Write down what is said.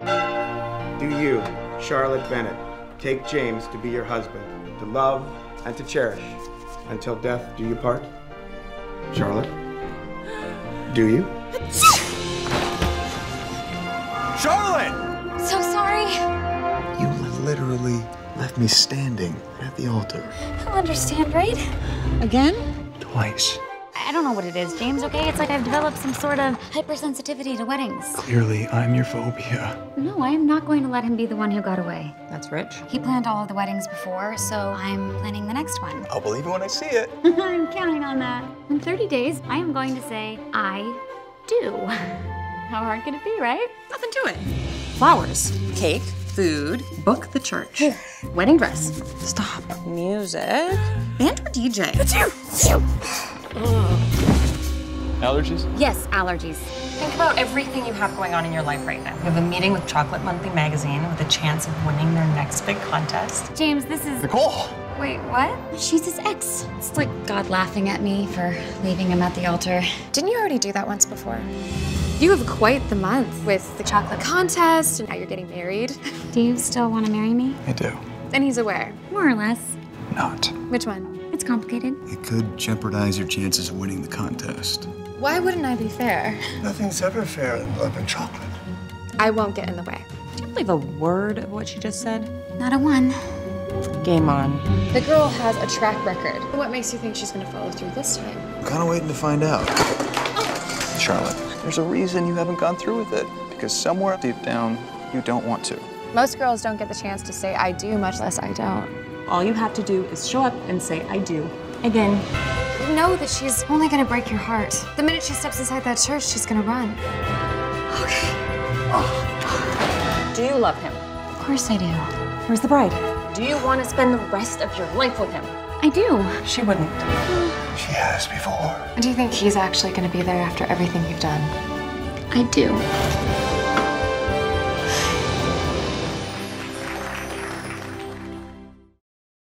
Do you, Charlotte Bennett, take James to be your husband, to love and to cherish? Until death do you part? Charlotte, do you? Charlotte! So sorry. You literally left me standing at the altar. I'll understand, right? Again? Twice. I don't know what it is, James, okay? It's like I've developed some sort of hypersensitivity to weddings. Clearly, I'm your phobia. No, I am not going to let him be the one who got away. That's rich. He planned all of the weddings before, so I'm planning the next one. I'll believe it when I see it. I'm counting on that. In 30 days, I am going to say, I do. How hard can it be, right? Nothing to it. Flowers, cake, food, book the church, wedding dress. Stop. Music. Band or DJ? It's you! It's you! Allergies? Yes, allergies. Think about everything you have going on in your life right now. You have a meeting with Chocolate Monthly Magazine with a chance of winning their next big contest. James, this is... Nicole! Wait, what? She's his ex. It's like God laughing at me for leaving him at the altar. Didn't you already do that once before? You have quite the month with the chocolate contest, and now you're getting married. Do you still want to marry me? I do. And he's aware? More or less. Not. Which one? It's complicated. It could jeopardize your chances of winning the contest. Why wouldn't I be fair? Nothing's ever fair in love and chocolate. I won't get in the way. Do you believe a word of what she just said? Not a one. Game on. The girl has a track record. What makes you think she's going to follow through this time? I'm kind of waiting to find out. Oh. Charlotte, there's a reason you haven't gone through with it. Because somewhere deep down, you don't want to. Most girls don't get the chance to say I do, much less I don't. All you have to do is show up and say, I do, again. You know that she's only gonna break your heart. The minute she steps inside that church, she's gonna run. Okay. Oh. Do you love him? Of course I do. Where's the bride? Do you want to spend the rest of your life with him? I do. She wouldn't. She has before. Do you think he's actually gonna be there after everything you've done? I do.